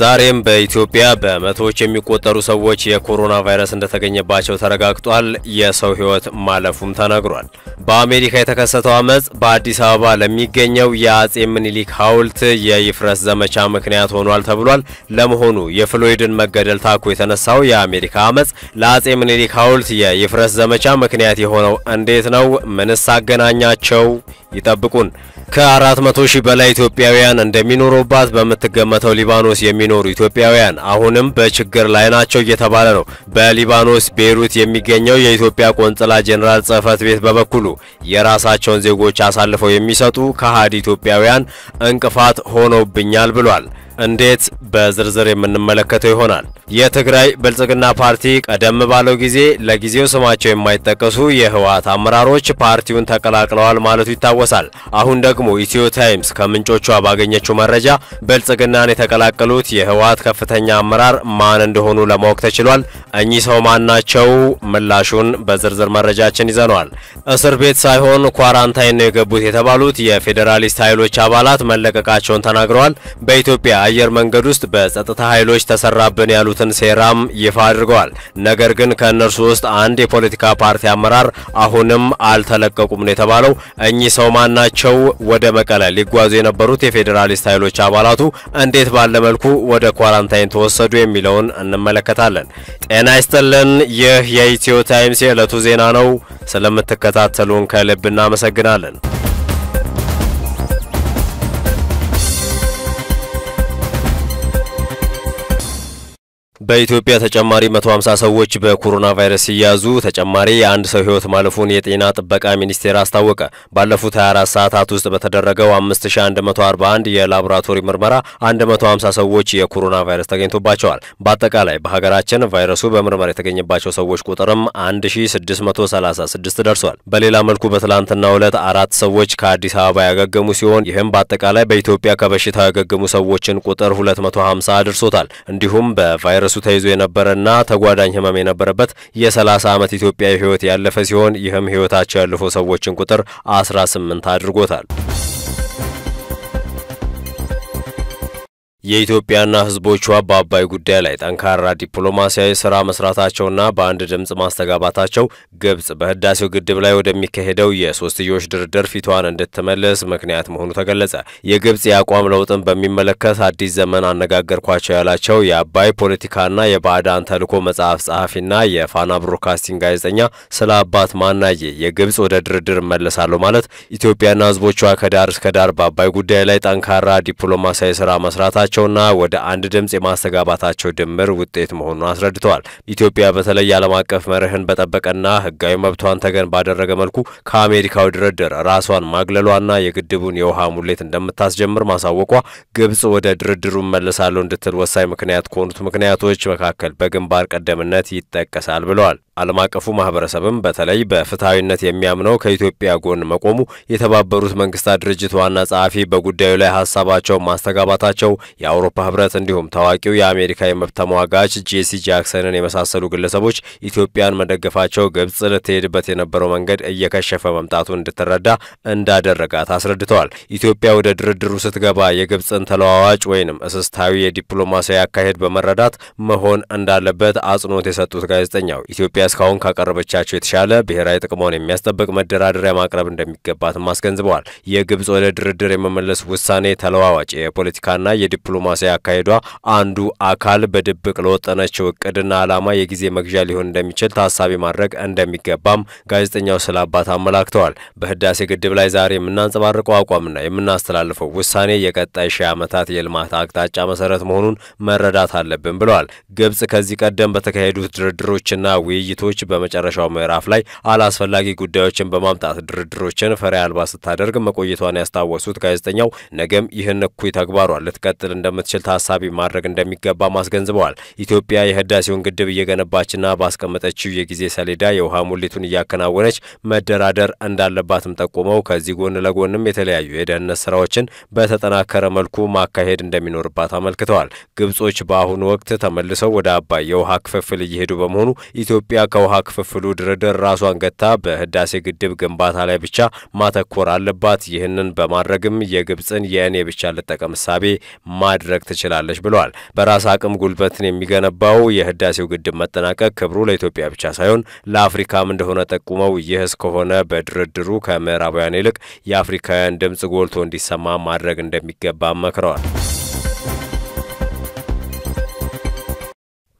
ዛሬም በኢትዮጵያ በመቶዎች የሚቆጠሩ ሰዎች የኮሮና ቫይረስ እንደተገኘባቸው ተረጋግጧል የሰው ህይወት ማለፉም ተነግሯል በአሜሪካ የተከሰተው አመጽ በአዲስ አበባ ለሚገኘው የአጼ ምኒልክ ሐውልት የይፍረስ ዘመቻ ምክንያት ሆኗል ተብሏል ለመሆኑ የፍሎይድን መገደል ታኮ የተነሳው የአሜሪካ አመጽ ለአጼ ምኒልክ ሐውልት የይፍረስ ዘመቻ ምክንያት የሆነው እንዴት ነው ምንስ አገናኛቸው ይጠብቁን ከ400,000 በላይ ኢትዮጵያውያን እንደሚኖሩባት በመተገመተው ሊባኖስ የሚኖሩ ኢትዮጵያውያን አሁንም በችግር ላይ ናቸው እየተባለ ነው በሊባኖስ ቤይሩት የሚገኘው የኢትዮጵያ ቆንጽላ ጄኔራል ጽህፈት ቤት በበኩሉ የራሳቸውን ዜጎች አሳልፈው የሚሰጡ ከሃዲ ኢትዮጵያውያን እንቅፋት ሆኖብኛል ብሏል እንዴት በዝርዝር የምንመለከተው ይሆናል የትግራይ ብልጽግና ፓርቲ ቀደም ባለው ጊዜ ለጊዜው ስማቸው የማይጠቀሱ የህዋት አመራሮች ፓርቲውን ተቀላቅለዋል ማለቱ ይታወሳል አሁን ደግሞ ኢትዮ ታይምስ ከምንጮቹ አባገኘችው መረጃ ብልጽግናን የተቀላቀሉት የህዋት ከፍተኛ አመራር ማን እንደሆኑ ለማወቅ ተችሏል እኚህ ሰው ማን ናቸው ምላሹን በዝርዝር መረጃችን ይዘናል እስር ቤት ሳይሆን ኳራንታይን ነው የገቡት የተባሉት የፌደራሊስት ኃይሎች አባላት መለቀቃቸውን ተናግረዋል በኢትዮጵያ አየር መንገድ ውስጥ በጸጥታ ኃይሎች ተሰራብን ያሉትን ሴራም ይፋ አድርገዋል ነገር ግን ከነርሱ ውስጥ አንድ የፖለቲካ ፓርቲ አመራር አሁንም አልተለቀቁም ነው የተባለው እኚህ ሰው ማን ናቸው ወደ መቀለ ሊጓዙ የነበሩት የፌደራሊስት ኃይሎች አባላቱ እንዴት ባለመልኩ ወደ ኳራንታይን ተወሰዱ የሚለውን እንመለከታለን ጤና ይስጥልን ይህ የኢትዮ ታይምስ የዕለቱ ዜና ነው ስለምትከታተሉን ከልብ እናመሰግናለን በኢትዮጵያ ተጨማሪ 150 ሰዎች በኮሮና ቫይረስ ይያዙ ተጨማሪ አንድ ሰው ህይወት ማለፉን የጤና ጥበቃ ሚኒስቴር አስታወቀ ባለፉት 24 ሰዓታት ውስጥ በተደረገው 5141 የላቦራቶሪ ምርመራ 150 ሰዎች የኮሮና ቫይረስ ተገኝቶባቸዋል በአጠቃላይ በሀገራችን ቫይረሱ በምርመራ የተገኘባቸው ሰዎች ቁጥርም 1636 ደርሷል በሌላ መልኩ በትላንትናው ዕለት 4 ሰዎች ከአዲስ አበባ ያገገሙ ሲሆን ይሄም በአጠቃላይ በኢትዮጵያ ከበሽታው ያገገሙ ሰዎችን ቁጥር 250 አድርሶታል እንዲሁም በቫይረስ ተይዞ የነበረና ተጓዳኝ ህመም የነበረበት የ30 ዓመት ኢትዮጵያዊ ህይወት ያለፈ ሲሆን ይህም ህይወታቸው ያለፈው ሰዎችን ቁጥር 18 አድርጎታል። የኢትዮጵያና ህዝቦቿ በአባይ ጉዳይ ላይ ጠንካራ ዲፕሎማሲያዊ ስራ መስራታቸውና በአንድ ድምጽ ማስተጋባታቸው ግብጽ በህዳሴው ግድብ ላይ ወደሚካሄደው የሶስትዮሽ ድርድር ፊቷን እንድትመለስ ምክንያት መሆኑ ተገለጸ። የግብጽ ያቋም ለውጥን በሚመለከት አዲስ ዘመን አነጋገርኳቸው ያላቸው የአባይ ፖለቲካና የባዕዳን ተልዕኮ መጽሐፍ ጸሐፊና የፋና ብሮድካስቲንግ ጋዜጠኛ ስለ አባት ማናዬ የግብጽ ወደ ድርድር መለሳለሁ ማለት ኢትዮጵያና ህዝቦቿ ከዳር እስከ ዳር በአባይ ጉዳይ ላይ ጠንካራ ዲፕሎማሲያዊ ስራ መስራታቸው ቸውና ወደ አንድ ድምጽ የማስተጋባታቸው ድምር ውጤት መሆኑን አስረድተዋል። ኢትዮጵያ በተለይ ዓለም አቀፍ መርህን በጠበቀና ህጋዊ መብቷን ተገን ባደረገ መልኩ ከአሜሪካው ድርድር ራሷን ማግለሏና የግድቡን የውሃ ሙሌት እንደምታስጀምር ማሳወቋ ግብጽ ወደ ድርድሩ መልሳለሁ እንድትል ወሳኝ ምክንያት ከሆኑት ምክንያቶች መካከል በግንባር ቀደምነት ይጠቀሳል ብለዋል። ዓለም አቀፉ ማህበረሰብም በተለይ በፍትሃዊነት የሚያምነው ከኢትዮጵያ ጎን መቆሙ የተባበሩት መንግስታት ድርጅት ዋና ጸሐፊ በጉዳዩ ላይ ሐሳባቸው ማስተጋባታቸው የአውሮፓ ህብረት እንዲሁም ታዋቂው የአሜሪካ የመብት ተሟጋች ጄሲ ጃክሰንን የመሳሰሉ ግለሰቦች ኢትዮጵያን መደገፋቸው ግብጽ ለተሄድበት የነበረው መንገድ እየከሸፈ መምጣቱን እንድትረዳ እንዳደረጋት አስረድተዋል። ኢትዮጵያ ወደ ድርድሩ ስትገባ የግብጽን ተለዋዋጭ ወይንም እስስታዊ የዲፕሎማሲያዊ አካሄድ በመረዳት መሆን እንዳለበት አጽንኦት የሰጡት ጋዜጠኛው ኢትዮጵያ እስካሁን ካቀረበቻቸው የተሻለ ብሔራዊ ጥቅሞን የሚያስጠብቅ መደራደሪያ ማቅረብ እንደሚገባት ማስገንዝበዋል። የግብጽ ወደ ድርድር የመመለስ ውሳኔ ተለዋዋጭ የፖለቲካና የዲፕሎማሲ አካሄዷ አንዱ አካል በድብቅ ለወጠነችው እቅድና ዓላማ የጊዜ መግዣ ሊሆን እንደሚችል ታሳቢ ማድረግ እንደሚገባም ጋዜጠኛው ስለ አባት አመላክተዋል። በህዳሴ ግድብ ላይ ዛሬ የምናንጸባርቀው አቋምና የምናስተላልፈው ውሳኔ የቀጣይ ሺህ ዓመታት የልማት አቅጣጫ መሰረት መሆኑን መረዳት አለብን ብለዋል። ግብጽ ከዚህ ቀደም በተካሄዱት ድርድሮችና ውይይቶች በመጨረሻው ምዕራፍ ላይ አላስፈላጊ ጉዳዮችን በማምጣት ድርድሮችን ፈሪ አልባ ስታደርግ መቆየቷን ያስታወሱት ጋዜጠኛው ነገም ይህን እኩይ ተግባሯን ልትቀጥል እንደምትችል ታሳቢ ማድረግ እንደሚገባ ማስገንዝበዋል። ኢትዮጵያ የህዳሴውን ግድብ እየገነባችና ባስቀመጠችው የጊዜ ሰሌዳ የውሃ ሙሌቱን እያከናወነች መደራደር እንዳለባትም ጠቁመው ከዚህ ጎን ለጎንም የተለያዩ የደህንነት ስራዎችን በተጠናከረ መልኩ ማካሄድ እንደሚኖርባት አመልክተዋል። ግብጾች በአሁኑ ወቅት ተመልሰው ወደ አባይ የውሃ ክፍፍል እየሄዱ በመሆኑ ኢትዮጵያ የአካውሃ ክፍፍሉ ድርድር ራሷን ገታ በህዳሴ ግድብ ግንባታ ላይ ብቻ ማተኮር አለባት ይህንን በማድረግም የግብጽን የኔ ብቻ ለተቀም ሳቢ ማድረግ ትችላለች ብለዋል በራስ አቅም ጉልበትን የሚገነባው የህዳሴው ግድብ መጠናቀቅ ክብሩ ለኢትዮጵያ ብቻ ሳይሆን ለአፍሪካም እንደሆነ ተቀመው ይህስ ከሆነ በድርድሩ ከመራባያን ይልቅ የአፍሪካውያን ድምጽ ጎልቶ እንዲሰማ ማድረግ እንደሚገባ መከራዋል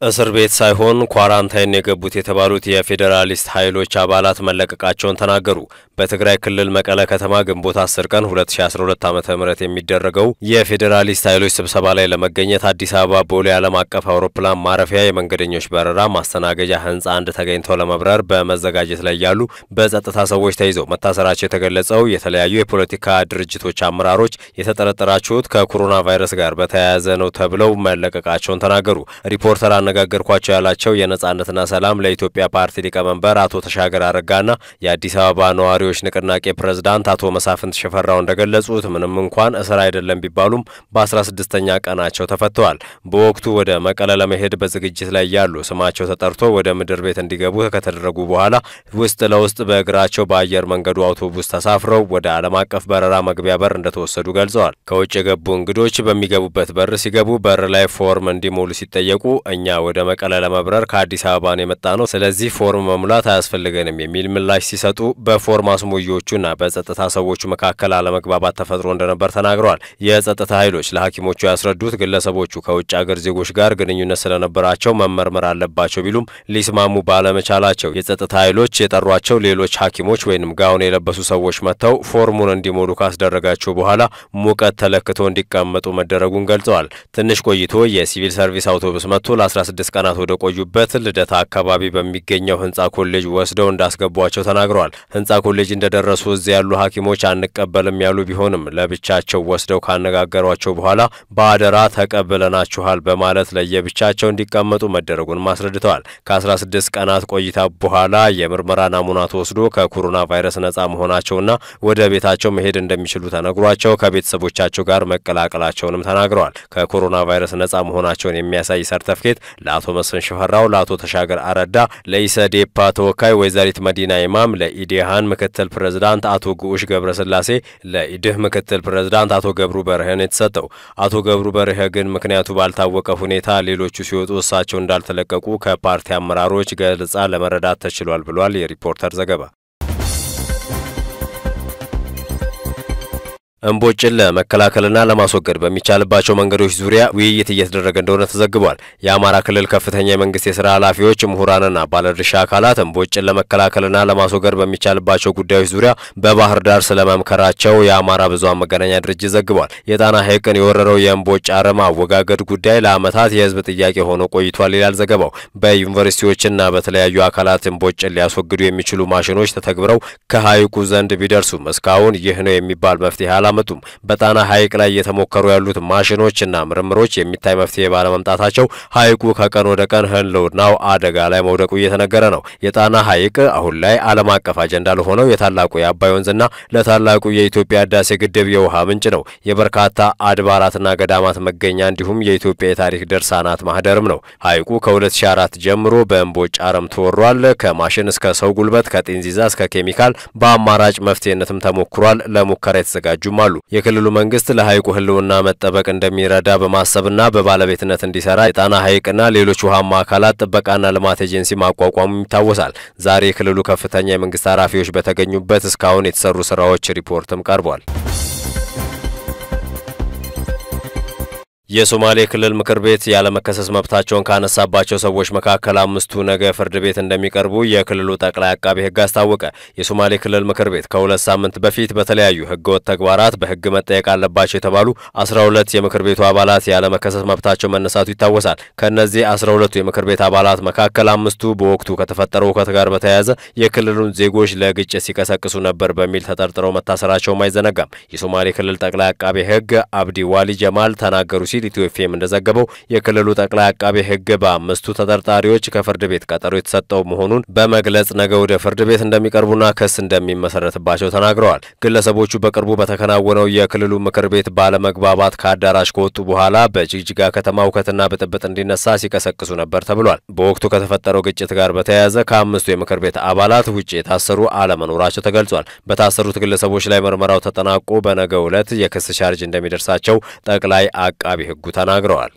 እስር ቤት ሳይሆን ኳራንታይን የገቡት የተባሉት የፌደራሊስት ኃይሎች አባላት መለቀቃቸውን ተናገሩ። በትግራይ ክልል መቀለ ከተማ ግንቦት 10 ቀን 2012 ዓ.ም የሚደረገው የፌደራሊስት ኃይሎች ስብሰባ ላይ ለመገኘት አዲስ አበባ ቦሌ ዓለም አቀፍ አውሮፕላን ማረፊያ የመንገደኞች በረራ ማስተናገጃ ህንጻ አንድ ተገኝተው ለመብረር በመዘጋጀት ላይ ያሉ በጸጥታ ሰዎች ተይዘው መታሰራቸው የተገለጸው የተለያዩ የፖለቲካ ድርጅቶች አመራሮች የተጠረጠራችሁት ከኮሮና ቫይረስ ጋር በተያያዘ ነው ተብለው መለቀቃቸውን ተናገሩ። ሪፖርተር ነገርኳቸው ያላቸው የነጻነትና ሰላም ለኢትዮጵያ ፓርቲ ሊቀመንበር አቶ ተሻገር አረጋና የአዲስ አበባ ነዋሪዎች ንቅናቄ ፕሬዝዳንት አቶ መሳፍንት ሸፈራው እንደገለጹት ምንም እንኳን እስር አይደለም ቢባሉም በ16ኛ ቀናቸው ተፈተዋል በወቅቱ ወደ መቀለ ለመሄድ በዝግጅት ላይ ያሉ ስማቸው ተጠርቶ ወደ ምድር ቤት እንዲገቡ ከተደረጉ በኋላ ውስጥ ለውስጥ በእግራቸው በአየር መንገዱ አውቶቡስ ተሳፍረው ወደ ዓለም አቀፍ በረራ መግቢያ በር እንደተወሰዱ ገልጸዋል ከውጭ የገቡ እንግዶች በሚገቡበት በር ሲገቡ በር ላይ ፎርም እንዲሞሉ ሲጠየቁ እኛ ወደ መቀለ ለመብረር ከአዲስ አበባን የመጣ ነው ስለዚህ ፎርም መሙላት አያስፈልገንም የሚል ምላሽ ሲሰጡ በፎርም አስሞዮቹና በጸጥታ ሰዎች መካከል አለመግባባት ተፈጥሮ እንደነበር ተናግረዋል የጸጥታ ኃይሎች ለሐኪሞቹ ያስረዱት ግለሰቦቹ ከውጭ አገር ዜጎች ጋር ግንኙነት ስለነበራቸው መመርመር አለባቸው ቢሉም ሊስማሙ ባለመቻላቸው የጸጥታ ኃይሎች የጠሯቸው ሌሎች ሐኪሞች ወይንም ጋውን የለበሱ ሰዎች መተው ፎርሙን እንዲሞሉ ካስደረጋቸው በኋላ ሙቀት ተለክቶ እንዲቀመጡ መደረጉን ገልጸዋል ትንሽ ቆይቶ የሲቪል ሰርቪስ አውቶቡስ መጥቶ 16 ቀናት ወደ ቆዩበት ልደታ አካባቢ በሚገኘው ህንጻ ኮሌጅ ወስደው እንዳስገቧቸው ተናግረዋል ህንጻ ኮሌጅ እንደደረሱ እዚያ ያሉ ሐኪሞች አንቀበልም ያሉ ቢሆንም ለብቻቸው ወስደው ካነጋገሯቸው በኋላ ባደራ ተቀበለናችኋል በማለት ለየብቻቸው እንዲቀመጡ መደረጉን ማስረድተዋል ከ16 ቀናት ቆይታ በኋላ የምርመራ ናሙና ተወስዶ ከኮሮና ቫይረስ ነፃ መሆናቸውና ወደ ቤታቸው መሄድ እንደሚችሉ ተነግሯቸው ከቤተሰቦቻቸው ጋር መቀላቀላቸውንም ተናግረዋል ከኮሮና ቫይረስ ነፃ መሆናቸውን የሚያሳይ ሰርተፍኬት ለአቶ መስፍን ሸፈራው ለአቶ ተሻገር አረዳ ለኢሰዴፓ ተወካይ ወይዘሪት መዲና ኢማም ለኢዲሃን ምክትል ፕሬዝዳንት አቶ ጉኡሽ ገብረስላሴ ለኢድህ ምክትል ፕሬዝዳንት አቶ ገብሩ በርሄ የተሰጠው አቶ ገብሩ በርሄ ግን ምክንያቱ ባልታወቀ ሁኔታ ሌሎቹ ሲወጡ እሳቸው እንዳልተለቀቁ ከፓርቲ አመራሮች ገለጻ ለመረዳት ተችሏል ብሏል የሪፖርተር ዘገባ እንቦጭን ለመከላከልና ለማስወገድ በሚቻልባቸው መንገዶች ዙሪያ ውይይት እየተደረገ እንደሆነ ተዘግቧል። የአማራ ክልል ከፍተኛ የመንግስት የሥራ ኃላፊዎች ምሁራንና ባለድርሻ አካላት እንቦጭን ለመከላከልና ለማስወገድ በሚቻልባቸው ጉዳዮች ዙሪያ በባህር ዳር ስለመምከራቸው የአማራ ብዙሃን መገናኛ ድርጅት ዘግቧል። የጣና ሐይቅን የወረረው የእንቦጭ አረም አወጋገድ ጉዳይ ለዓመታት የህዝብ ጥያቄ ሆኖ ቆይቷል ይላል ዘገባው። በዩኒቨርሲቲዎችና በተለያዩ አካላት እንቦጭን ሊያስወግዱ የሚችሉ ማሽኖች ተተግብረው ከሐይቁ ዘንድ ቢደርሱም እስካሁን ይህ ነው የሚባል መፍትሄ መጡም በጣና ሐይቅ ላይ የተሞከሩ ያሉት ማሽኖችና ምርምሮች የሚታይ መፍትሄ ባለመምጣታቸው ሐይቁ ከቀን ወደ ቀን ህልውናው አደጋ ላይ መውደቁ እየተነገረ ነው የጣና ሐይቅ አሁን ላይ ዓለም አቀፍ አጀንዳ ለሆነው የታላቁ የአባይ ወንዝና ለታላቁ የኢትዮጵያ ህዳሴ ግድብ የውሃ ምንጭ ነው የበርካታ አድባራትና ገዳማት መገኛ እንዲሁም የኢትዮጵያ ታሪክ ድርሳናት ማህደርም ነው ሐይቁ ከ2004 ጀምሮ በእንቦጭ አረም ተወሯል ከማሽን እስከ ሰው ጉልበት ከጤንዚዛ እስከ ኬሚካል በአማራጭ መፍትሄነትም ተሞክሯል ለሙከራ የተዘጋጁ ማሉ የክልሉ መንግስት ለሐይቁ ህልውና መጠበቅ እንደሚረዳ በማሰብና በባለቤትነት እንዲሰራ የጣና ሐይቅና ሌሎች ውሃማ አካላት ጥበቃና ልማት ኤጀንሲ ማቋቋሙ ይታወሳል ዛሬ የክልሉ ከፍተኛ የመንግስት ኃላፊዎች በተገኙበት እስካሁን የተሰሩ ስራዎች ሪፖርትም ቀርቧል የሶማሌ ክልል ምክር ቤት ያለመከሰስ መብታቸውን ካነሳባቸው ሰዎች መካከል አምስቱ ነገ ፍርድ ቤት እንደሚቀርቡ የክልሉ ጠቅላይ አቃቤ ህግ አስታወቀ። የሶማሌ ክልል ምክር ቤት ከሁለት ሳምንት በፊት በተለያዩ ህገወጥ ተግባራት በህግ መጠየቅ አለባቸው የተባሉ 12 የምክር ቤቱ አባላት ያለመከሰስ መብታቸው መነሳቱ ይታወሳል። ከነዚህ 12 የምክር ቤት አባላት መካከል አምስቱ በወቅቱ ከተፈጠረው ሁከት ጋር በተያያዘ የክልሉን ዜጎች ለግጭት ሲቀሰቅሱ ነበር በሚል ተጠርጥረው መታሰራቸው አይዘነጋም። የሶማሌ ክልል ጠቅላይ አቃቤ ህግ አብዲ ዋሊ ጀማል ተናገሩ ሲል ኢትዮ ኤፍኤም እንደዘገበው የክልሉ ጠቅላይ አቃቤ ሕግ በአምስቱ ተጠርጣሪዎች ከፍርድ ቤት ቀጠሮ የተሰጠው መሆኑን በመግለጽ ነገ ወደ ፍርድ ቤት እንደሚቀርቡና ክስ እንደሚመሰረትባቸው ተናግረዋል። ግለሰቦቹ በቅርቡ በተከናወነው የክልሉ ምክር ቤት ባለመግባባት ከአዳራሽ ከወጡ በኋላ በጅግጅጋ ከተማ ውከትና ብጥብጥ እንዲነሳ ሲቀሰቅሱ ነበር ተብሏል። በወቅቱ ከተፈጠረው ግጭት ጋር በተያያዘ ከአምስቱ የምክር ቤት አባላት ውጪ የታሰሩ አለመኖራቸው ተገልጿል። በታሰሩት ግለሰቦች ላይ ምርመራው ተጠናቆ በነገው ዕለት የክስ ቻርጅ እንደሚደርሳቸው ጠቅላይ አቃቢ ሕጉ ተናግረዋል።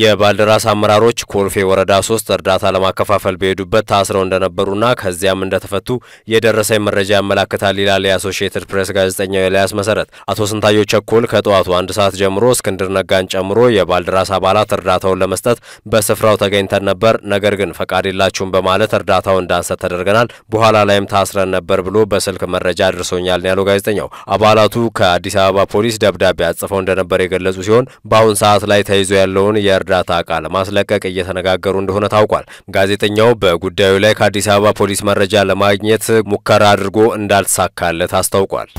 የባልደራስ አመራሮች ኮልፌ ወረዳ 3 እርዳታ ለማከፋፈል በሄዱበት ታስረው እንደነበሩና ከዚያም እንደተፈቱ የደረሰኝ መረጃ ያመለክታል ይላል የአሶሺየትድ ፕሬስ ጋዜጠኛው ኤልያስ መሰረት። አቶ ስንታየው ቸኮል ከጠዋቱ 1 ሰዓት ጀምሮ እስክንድር ነጋን ጨምሮ የባልደራስ አባላት እርዳታውን ለመስጠት በስፍራው ተገኝተን ነበር፣ ነገር ግን ፈቃድ የላችሁም በማለት እርዳታውን እንዳንሰጥ ተደርገናል፣ በኋላ ላይም ታስረን ነበር ብሎ በስልክ መረጃ አድርሶኛል ነው ያለው ጋዜጠኛው። አባላቱ ከአዲስ አበባ ፖሊስ ደብዳቤ አጽፈው እንደነበር የገለጹ ሲሆን በአሁን ሰዓት ላይ ተይዞ ያለውን እርዳታ ቃል ማስለቀቅ እየተነጋገሩ እንደሆነ ታውቋል። ጋዜጠኛው በጉዳዩ ላይ ከአዲስ አበባ ፖሊስ መረጃ ለማግኘት ሙከራ አድርጎ እንዳልተሳካለት አስታውቋል።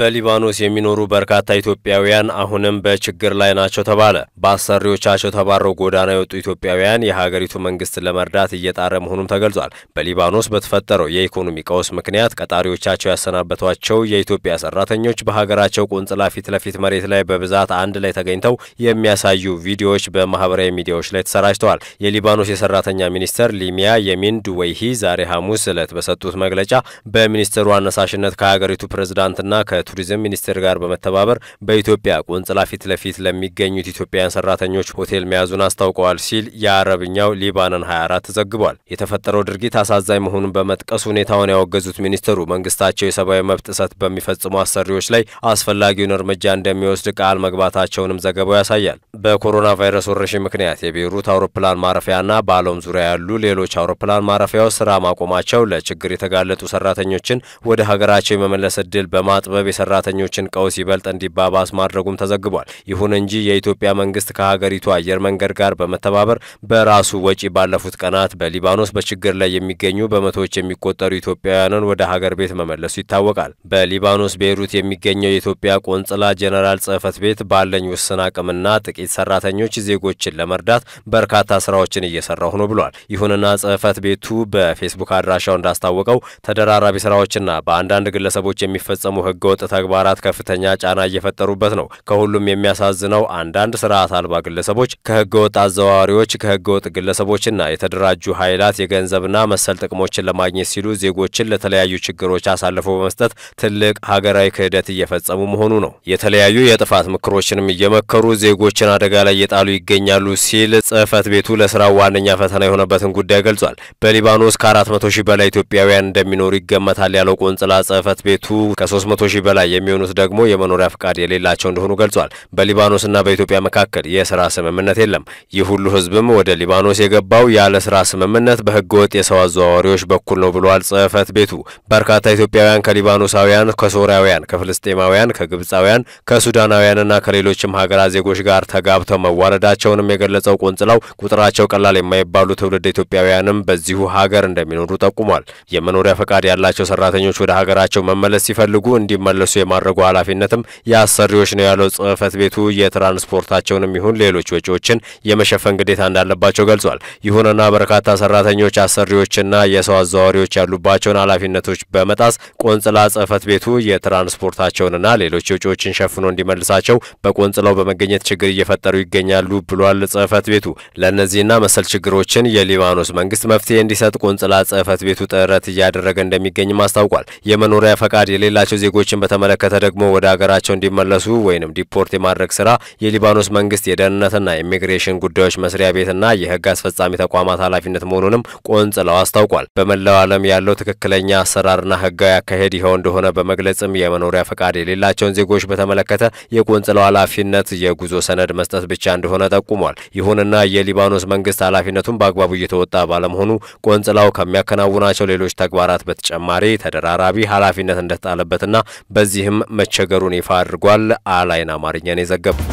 በሊባኖስ የሚኖሩ በርካታ ኢትዮጵያውያን አሁንም በችግር ላይ ናቸው ተባለ። ባሰሪዎቻቸው ተባረው ጎዳና የወጡ ኢትዮጵያውያን የሀገሪቱ መንግስት ለመርዳት እየጣረ መሆኑም ተገልጿል። በሊባኖስ በተፈጠረው የኢኮኖሚ ቀውስ ምክንያት ቀጣሪዎቻቸው ያሰናበቷቸው የኢትዮጵያ ሰራተኞች በሀገራቸው ቆንጽላ ፊት ለፊት መሬት ላይ በብዛት አንድ ላይ ተገኝተው የሚያሳዩ ቪዲዮዎች በማህበራዊ ሚዲያዎች ላይ ተሰራጭተዋል። የሊባኖስ የሰራተኛ ሚኒስተር ሊሚያ የሚን ዱዌይሂ ዛሬ ሐሙስ ዕለት በሰጡት መግለጫ በሚኒስተሩ አነሳሽነት ከሀገሪቱ ፕሬዝዳንትና ቱሪዝም ሚኒስቴር ጋር በመተባበር በኢትዮጵያ ቆንጽላ ፊት ለፊት ለሚገኙት ኢትዮጵያውያን ሰራተኞች ሆቴል መያዙን አስታውቀዋል ሲል የአረብኛው ሊባኖስ 24 ዘግቧል። የተፈጠረው ድርጊት አሳዛኝ መሆኑን በመጥቀስ ሁኔታውን ያወገዙት ሚኒስትሩ መንግስታቸው የሰብአዊ መብት ጥሰት በሚፈጽሙ አሰሪዎች ላይ አስፈላጊውን እርምጃ እንደሚወስድ ቃል መግባታቸውንም ዘገባው ያሳያል። በኮሮና ቫይረስ ወረርሽኝ ምክንያት የቤይሩት አውሮፕላን ማረፊያና በዓለም ዙሪያ ያሉ ሌሎች አውሮፕላን ማረፊያዎች ስራ ማቆማቸው ለችግር የተጋለጡ ሰራተኞችን ወደ ሀገራቸው የመመለስ ዕድል በማጥበብ ሰራተኞችን ቀውስ ይበልጥ እንዲባባስ ማድረጉም ተዘግቧል። ይሁን እንጂ የኢትዮጵያ መንግስት ከሀገሪቱ አየር መንገድ ጋር በመተባበር በራሱ ወጪ ባለፉት ቀናት በሊባኖስ በችግር ላይ የሚገኙ በመቶዎች የሚቆጠሩ ኢትዮጵያውያንን ወደ ሀገር ቤት መመለሱ ይታወቃል። በሊባኖስ ቤይሩት የሚገኘው የኢትዮጵያ ቆንጽላ ጄኔራል ጽህፈት ቤት ባለኝ ውስን አቅምና ጥቂት ሰራተኞች ዜጎችን ለመርዳት በርካታ ስራዎችን እየሰራሁ ነው ብሏል። ይሁንና ጽህፈት ቤቱ በፌስቡክ አድራሻው እንዳስታወቀው ተደራራቢ ስራዎችና በአንዳንድ ግለሰቦች የሚፈጸሙ ህገወጥ ተግባራት ከፍተኛ ጫና እየፈጠሩበት ነው። ከሁሉም የሚያሳዝነው አንዳንድ ስርዓት አልባ ግለሰቦች ከህገወጥ አዘዋዋሪዎች፣ ከህገወጥ ግለሰቦችና የተደራጁ ኃይላት የገንዘብና መሰል ጥቅሞችን ለማግኘት ሲሉ ዜጎችን ለተለያዩ ችግሮች አሳልፎ በመስጠት ትልቅ ሀገራዊ ክህደት እየፈጸሙ መሆኑ ነው። የተለያዩ የጥፋት ምክሮችንም እየመከሩ ዜጎችን አደጋ ላይ እየጣሉ ይገኛሉ ሲል ጽህፈት ቤቱ ለስራው ዋነኛ ፈተና የሆነበትን ጉዳይ ገልጿል። በሊባኖስ ከ400,000 በላይ ኢትዮጵያውያን እንደሚኖሩ ይገመታል ያለው ቆንጽላ ጽህፈት ቤቱ ከ300,000 በላይ የሚሆኑት ደግሞ የመኖሪያ ፍቃድ የሌላቸው እንደሆኑ ገልጿል። በሊባኖስና በኢትዮጵያ መካከል የሥራ ስምምነት የለም። ይህ ሁሉ ህዝብም ወደ ሊባኖስ የገባው ያለ ሥራ ስምምነት በህገወጥ የሰው አዘዋዋሪዎች በኩል ነው ብሏል ጽህፈት ቤቱ። በርካታ ኢትዮጵያውያን ከሊባኖሳውያን፣ ከሶሪያውያን፣ ከፍልስጤማውያን፣ ከግብጻውያን፣ ከሱዳናውያንና ከሌሎችም ሀገራት ዜጎች ጋር ተጋብተው መዋለዳቸውንም የገለጸው ቆንጽላው ቁጥራቸው ቀላል የማይባሉ ትውልድ ኢትዮጵያውያንም በዚሁ ሀገር እንደሚኖሩ ጠቁሟል። የመኖሪያ ፍቃድ ያላቸው ሰራተኞች ወደ ሀገራቸው መመለስ ሲፈልጉ እንዲመለሱ የማድረጉ ኃላፊነትም የአሰሪዎች ነው ያለው ጽህፈት ቤቱ የትራንስፖርታቸውንም ይሁን ሌሎች ወጪዎችን የመሸፈን ግዴታ እንዳለባቸው ገልጿል። ይሁንና በርካታ ሰራተኞች አሰሪዎችና የሰው አዘዋዋሪዎች ያሉባቸውን ኃላፊነቶች በመጣስ ቆንጽላ ጽህፈት ቤቱ የትራንስፖርታቸውንና ሌሎች ወጪዎችን ሸፍኖ እንዲመልሳቸው በቆንጽላው በመገኘት ችግር እየፈጠሩ ይገኛሉ ብሏል ጽህፈት ቤቱ። ለእነዚህና መሰል ችግሮችን የሊባኖስ መንግስት መፍትሄ እንዲሰጥ ቆንጽላ ጽህፈት ቤቱ ጥረት እያደረገ እንደሚገኝም አስታውቋል። የመኖሪያ ፈቃድ የሌላቸው ዜጎችን ተመለከተ ደግሞ ወደ ሀገራቸው እንዲመለሱ ወይንም ዲፖርት የማድረግ ስራ የሊባኖስ መንግስት የደህንነትና የኢሚግሬሽን ጉዳዮች መስሪያ ቤትና የህግ አስፈጻሚ ተቋማት ኃላፊነት መሆኑንም ቆንጽላው አስታውቋል። በመላው ዓለም ያለው ትክክለኛ አሰራርና ህጋዊ አካሄድ ይኸው እንደሆነ በመግለጽም የመኖሪያ ፈቃድ የሌላቸውን ዜጎች በተመለከተ የቆንጽላው ኃላፊነት የጉዞ ሰነድ መስጠት ብቻ እንደሆነ ጠቁሟል። ይሁንና የሊባኖስ መንግስት ኃላፊነቱን በአግባቡ እየተወጣ ባለመሆኑ ቆንጽላው ከሚያከናውናቸው ሌሎች ተግባራት በተጨማሪ ተደራራቢ ኃላፊነት እንደተጣለበትና በዚህም መቸገሩን ይፋ አድርጓል። አላይን አማርኛን የዘገበው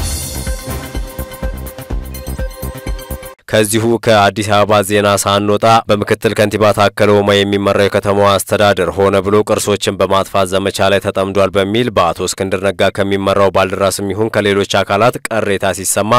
ከዚሁ ከአዲስ አበባ ዜና ሳንወጣ በመከተል ከንቲባ ታከለ ኡማ የሚመራው ከተማው አስተዳደር ሆነ ብሎ ቅርሶችን በማጥፋት ዘመቻ ላይ ተጠምዷል በሚል በአቶ እስክንድር ነጋ ከሚመራው ባልደራስም ይሁን ከሌሎች አካላት ቅሬታ ሲሰማ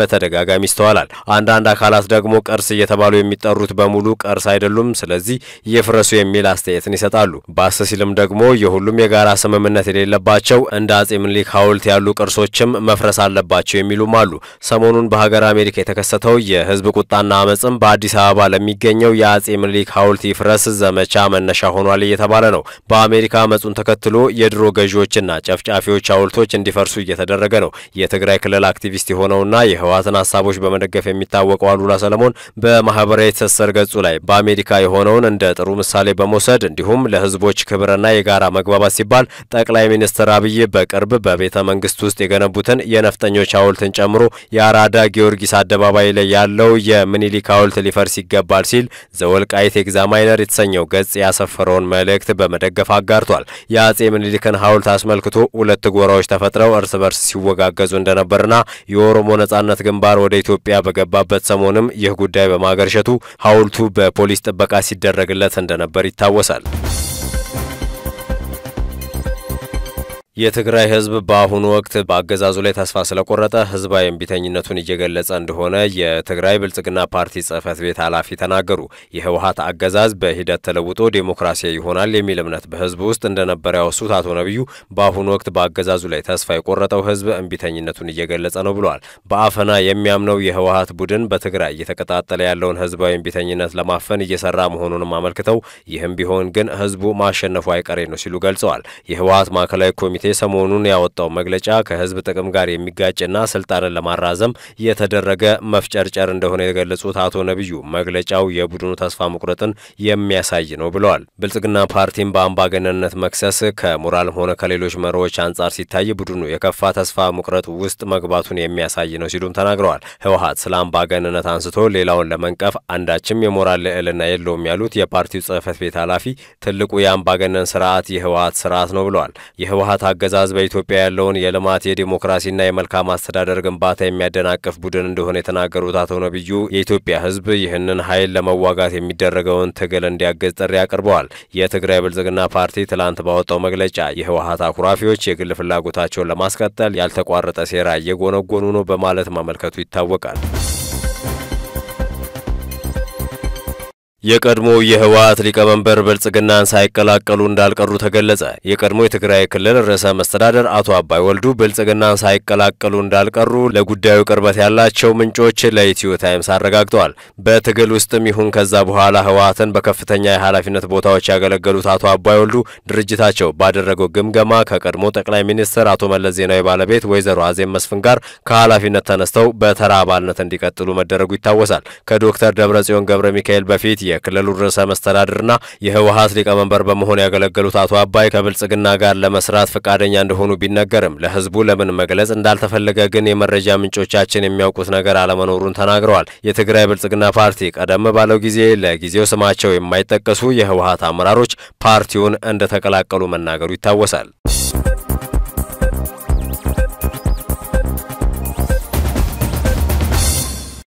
በተደጋጋሚ ይስተዋላል። አንዳንድ አካላት ደግሞ ቅርስ እየተባሉ የሚጠሩት በሙሉ ቅርስ አይደሉም ስለዚህ የፍረሱ የሚል አስተያየትን ይሰጣሉ። ባስ ሲልም ደግሞ የሁሉም የጋራ ስምምነት የሌለባቸው እንደ አጼ ምኒልክ ሐውልት ያሉ ቅርሶችም መፍረስ አለባቸው የሚሉም አሉ። ሰሞኑን በሀገር አሜሪካ የተከሰተው የህዝብ ቁጣና አመጽም በአዲስ አበባ ለሚገኘው የአጼ ምኒልክ ሐውልት ይፍረስ ዘመቻ መነሻ ሆኗል እየተባለ ነው። በአሜሪካ አመጹን ተከትሎ የድሮ ገዢዎችና ጨፍጫፊዎች ሐውልቶች እንዲፈርሱ እየተደረገ ነው። የትግራይ ክልል አክቲቪስት የሆነውና የህወሓትን ሐሳቦች በመደገፍ የሚታወቀው አሉላ ሰለሞን በማህበራዊ ትስስር ገጹ ላይ በአሜሪካ የሆነውን እንደ ጥሩ ምሳሌ በመውሰድ እንዲሁም ለህዝቦች ክብርና የጋራ መግባባት ሲባል ጠቅላይ ሚኒስትር አብይ በቅርብ በቤተ መንግስት ውስጥ የገነቡትን የነፍጠኞች ሐውልትን ጨምሮ የአራዳ ጊዮርጊስ አደባባይ ላይ ያለው የምኒልክ ሐውልት ሊፈርስ ይገባል ሲል ዘወልቃይት ኤግዛማይነር የተሰኘው ገጽ ያሰፈረውን መልእክት በመደገፍ አጋርቷል። የአጼ ምኒልክን ሐውልት አስመልክቶ ሁለት ጎራዎች ተፈጥረው እርስ በርስ ሲወጋገዙ እንደነበርና የኦሮሞ ነጻነት ግንባር ወደ ኢትዮጵያ በገባበት ሰሞንም ይህ ጉዳይ በማገርሸቱ ሐውልቱ በፖሊስ ጥበቃ ሲደረግለት እንደነበር ይታወሳል። የትግራይ ህዝብ በአሁኑ ወቅት በአገዛዙ ላይ ተስፋ ስለቆረጠ ህዝባዊ እምቢተኝነቱን እየገለጸ እንደሆነ የትግራይ ብልጽግና ፓርቲ ጽህፈት ቤት ኃላፊ ተናገሩ። የህወሓት አገዛዝ በሂደት ተለውጦ ዴሞክራሲያዊ ይሆናል የሚል እምነት በህዝብ ውስጥ እንደነበረ ያወሱት አቶ ነብዩ በአሁኑ ወቅት በአገዛዙ ላይ ተስፋ የቆረጠው ህዝብ እምቢተኝነቱን እየገለጸ ነው ብለዋል። በአፈና የሚያምነው የህወሓት ቡድን በትግራይ እየተቀጣጠለ ያለውን ህዝባዊ እምቢተኝነት ለማፈን እየሰራ መሆኑንም አመልክተው ይህም ቢሆን ግን ህዝቡ ማሸነፉ አይቀሬ ነው ሲሉ ገልጸዋል። የህወሓት ማዕከላዊ ኮሚቴ ሰሞኑን ያወጣው መግለጫ ከህዝብ ጥቅም ጋር የሚጋጭና ስልጣንን ለማራዘም የተደረገ መፍጨርጨር እንደሆነ የገለጹት አቶ ነብዩ መግለጫው የቡድኑ ተስፋ መቁረጥን የሚያሳይ ነው ብለዋል። ብልጽግና ፓርቲን በአምባገነንነት መክሰስ ከሞራልም ሆነ ከሌሎች መሪዎች አንጻር ሲታይ ቡድኑ የከፋ ተስፋ መቁረጥ ውስጥ መግባቱን የሚያሳይ ነው ሲሉም ተናግረዋል። ህወሓት ስለ አምባገነንነት አንስቶ ሌላውን ለመንቀፍ አንዳችም የሞራል ልዕልና የለውም ያሉት የፓርቲው ጽህፈት ቤት ኃላፊ ትልቁ የአምባገነን ስርዓት የህወሓት ስርዓት ነው ብለዋል። የህወሓት አገዛዝ በኢትዮጵያ ያለውን የልማት የዲሞክራሲና የመልካም አስተዳደር ግንባታ የሚያደናቅፍ ቡድን እንደሆነ የተናገሩት አቶ ነብዩ የኢትዮጵያ ህዝብ ይህንን ኃይል ለመዋጋት የሚደረገውን ትግል እንዲያግዝ ጥሪ አቅርበዋል። የትግራይ ብልጽግና ፓርቲ ትላንት ባወጣው መግለጫ የህወሓት አኩራፊዎች የግል ፍላጎታቸውን ለማስቀጠል ያልተቋረጠ ሴራ እየጎነጎኑ ነው በማለት ማመልከቱ ይታወቃል። የቀድሞ የህወሓት ሊቀመንበር ብልጽግናን ሳይቀላቀሉ እንዳልቀሩ ተገለጸ። የቀድሞ የትግራይ ክልል ርዕሰ መስተዳደር አቶ አባይ ወልዱ ብልጽግናን ሳይቀላቀሉ እንዳልቀሩ ለጉዳዩ ቅርበት ያላቸው ምንጮች ለኢትዮ ታይምስ አረጋግጠዋል። በትግል ውስጥም ይሁን ከዛ በኋላ ህወሓትን በከፍተኛ የኃላፊነት ቦታዎች ያገለገሉት አቶ አባይ ወልዱ ድርጅታቸው ባደረገው ግምገማ ከቀድሞ ጠቅላይ ሚኒስትር አቶ መለስ ዜናዊ ባለቤት ወይዘሮ አዜብ መስፍን ጋር ከኃላፊነት ተነስተው በተራ አባልነት እንዲቀጥሉ መደረጉ ይታወሳል። ከዶክተር ደብረጽዮን ገብረ ሚካኤል በፊት የክልሉ ርዕሰ መስተዳድርና የህወሓት ሊቀመንበር በመሆን ያገለገሉት አቶ አባይ ከብልጽግና ጋር ለመስራት ፈቃደኛ እንደሆኑ ቢነገርም ለህዝቡ ለምን መግለጽ እንዳልተፈለገ ግን የመረጃ ምንጮቻችን የሚያውቁት ነገር አለመኖሩን ተናግረዋል። የትግራይ ብልጽግና ፓርቲ ቀደም ባለው ጊዜ ለጊዜው ስማቸው የማይጠቀሱ የህወሓት አመራሮች ፓርቲውን እንደተቀላቀሉ መናገሩ ይታወሳል።